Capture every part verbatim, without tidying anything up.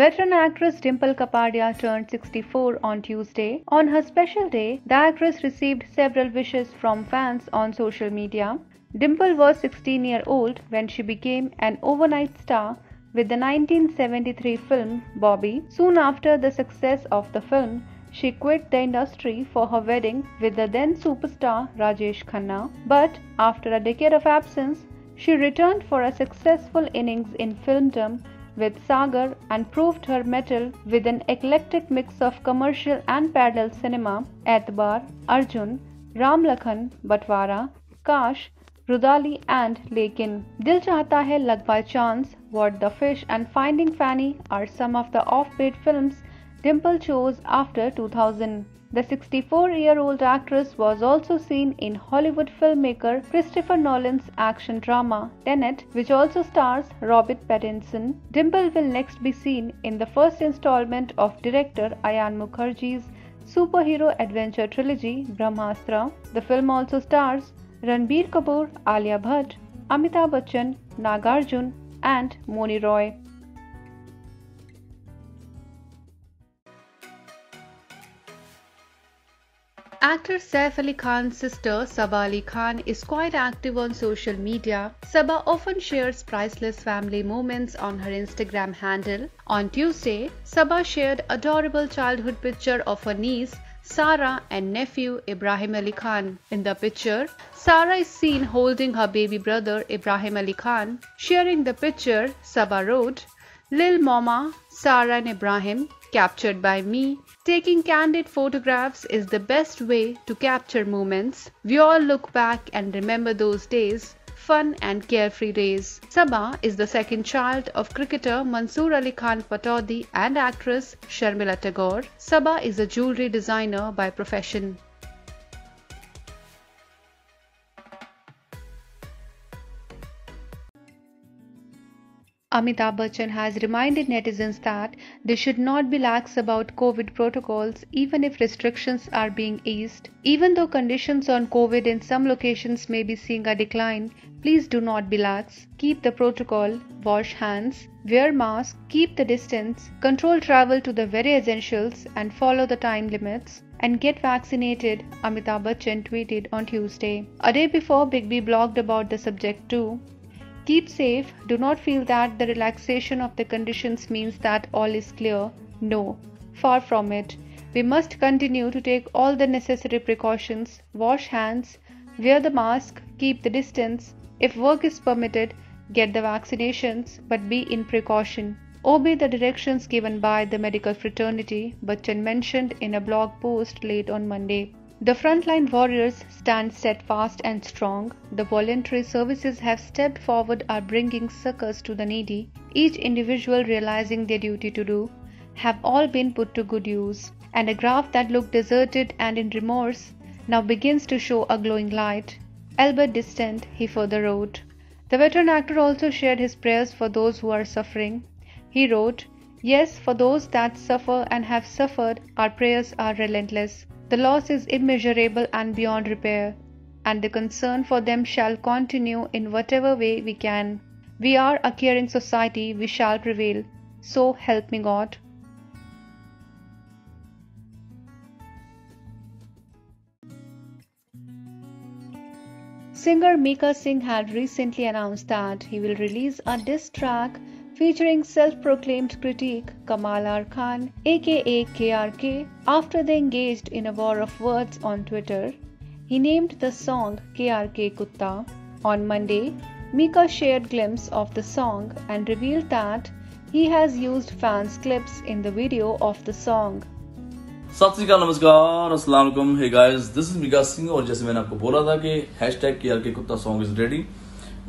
Veteran actress Dimple Kapadia turned sixty-four on Tuesday. On her special day, the actress received several wishes from fans on social media. Dimple was sixteen years old when she became an overnight star with the nineteen seventy-three film Bobby. Soon after the success of the film, she quit the industry for her wedding with the then superstar Rajesh Khanna. But after a decade of absence, she returned for a successful innings in filmdom with Sagar and proved her mettle with an eclectic mix of commercial and parallel cinema. Aitbar, Arjun, Ram Lakhan, Batwara, Kash, Rudali and Lekin. Dil Chahata Hai, Lagvai Chance, What the Fish and Finding Fanny are some of the offbeat films Dimple chose after two thousand. The sixty-four-year-old actress was also seen in Hollywood filmmaker Christopher Nolan's action drama Tenet, which also stars Robert Pattinson. Dimple will next be seen in the first installment of director Ayan Mukherjee's superhero adventure trilogy Brahmastra. The film also stars Ranbir Kapoor, Alia Bhatt, Amitabh Bachchan, Nagarjun and Moni Roy. Actor Saif Ali Khan's sister Saba Ali Khan is quite active on social media. Saba often shares priceless family moments on her Instagram handle. On Tuesday, Saba shared adorable childhood picture of her niece Sara and nephew Ibrahim Ali Khan. In the picture, Sara is seen holding her baby brother Ibrahim Ali Khan. Sharing the picture, Saba wrote, "Lil Mama, Sara and Ibrahim, captured by me. Taking candid photographs is the best way to capture moments. We all look back and remember those days, fun and carefree days." Saba is the second child of cricketer Mansoor Ali Khan Patodi and actress Sharmila Tagore. Saba is a jewelry designer by profession. Amitabh Bachchan has reminded netizens that they should not be lax about COVID protocols even if restrictions are being eased. "Even though conditions on COVID in some locations may be seeing a decline, please do not be lax. Keep the protocol, wash hands, wear mask, keep the distance, control travel to the very essentials and follow the time limits, and get vaccinated," Amitabh Bachchan tweeted on Tuesday. A day before, Big B blogged about the subject too. "Keep safe. Do not feel that the relaxation of the conditions means that all is clear. No, far from it. We must continue to take all the necessary precautions, wash hands, wear the mask, keep the distance. If work is permitted, get the vaccinations, but be in precaution. Obey the directions given by the medical fraternity," Bachchan mentioned in a blog post late on Monday. "The frontline warriors stand steadfast and strong. The voluntary services have stepped forward, are bringing succors to the needy. Each individual realizing their duty to do have all been put to good use. And a graph that looked deserted and in remorse now begins to show a glowing light, albeit distant," he further wrote. The veteran actor also shared his prayers for those who are suffering. He wrote, "Yes, for those that suffer and have suffered, our prayers are relentless. The loss is immeasurable and beyond repair, and the concern for them shall continue in whatever way we can. We are a caring society, we shall prevail. So help me God." Singer Mika Singh had recently announced that he will release a diss track featuring self-proclaimed critic Kamaal R Khan aka K R K after they engaged in a war of words on Twitter. He named the song K R K Kutta. On Monday, Mika shared glimpse of the song and revealed that he has used fans clips in the video of the song. Sat Sri Akal, namaskar, assalam alaikum. Hey guys, this is Mika Singh और जैसे मैंने आपको बोला था कि hashtag K R K Kutta song is ready.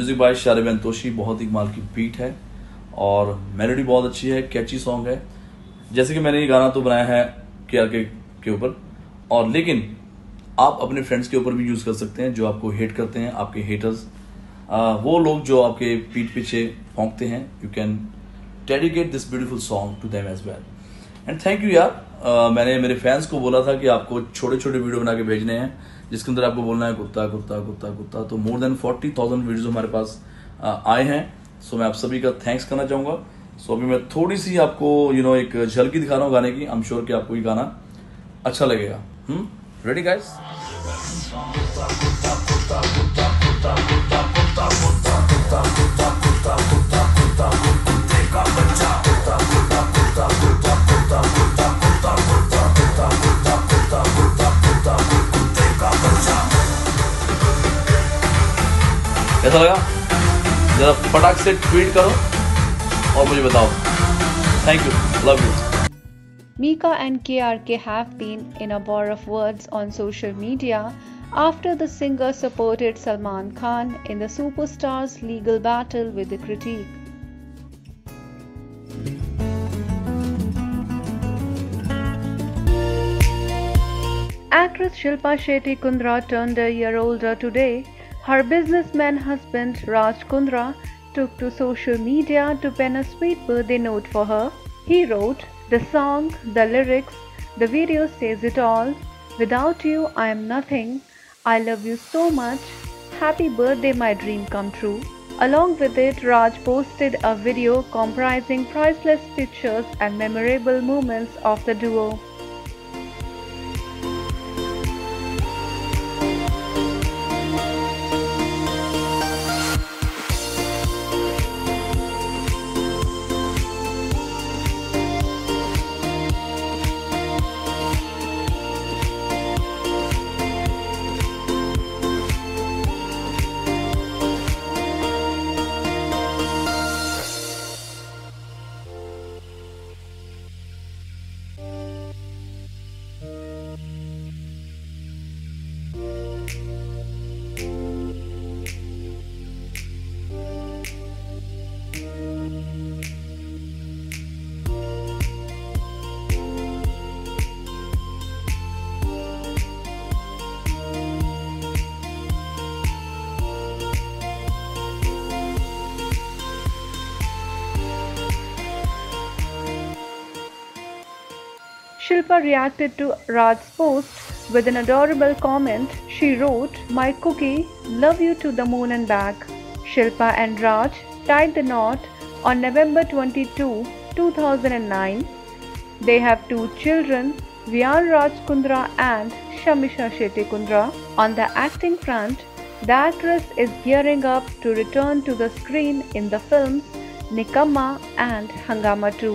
Music by Sharvan Toshi, बहुत ही कमाल की beat है और मेलोडी बहुत अच्छी है, कैची सॉन्ग है। जैसे कि मैंने ये गाना तो बनाया है केआरके के ऊपर, और लेकिन आप अपने फ्रेंड्स के ऊपर भी यूज कर सकते हैं जो आपको हेट करते हैं, आपके हेटर्स, आ, वो लोग जो आपके पीठ पीछे भौंकते हैं। You can dedicate this beautiful song to them as well and thank you यार। आ, मैंने मेरे फैंस को बोला था कि आपको छोटे छोटे वीडियो बना के भेजने हैं जिसके अंदर आपको बोलना है कुत्ता कुत्ता कुत्ता कुत्ता। तो more than forty thousand videos हमारे पास आ, आए हैं। सो so, मैं आप सभी का थैंक्स करना चाहूँगा सो so, अभी मैं थोड़ी सी आपको यू you नो know, एक झलकी दिखा रहा हूँ गाने की. आई एम श्योर कि आपको ये गाना अच्छा लगेगा. हम रेडी गाइस? कैसा लगा? जरा फटाक से ट्वीट करो और मुझे बताओ. Thank you, love you. Mika and K R K have been in a war of words on social media after the singer supported Salman Khan in the superstar's legal battle with the critique. Actress Shilpa Shetty Kundra turned a year older today. Her businessman husband Raj Kundra took to social media to pen a sweet birthday note for her. He wrote, "The song, the lyrics, the video says it all. Without you, I am nothing. I love you so much. Happy birthday, my dream come true." Along with it, Raj posted a video comprising priceless pictures and memorable moments of the duo. Shilpa reacted to Raj's post with an adorable comment. She wrote, "My cookie, love you to the moon and back." Shilpa and Raj tied the knot on November twenty-second, two thousand nine. They have two children, Viaan Raj Kundra and Sharmila Shetty Kundra. On the acting front, the actress is gearing up to return to the screen in the films Nikamma and Hangama two.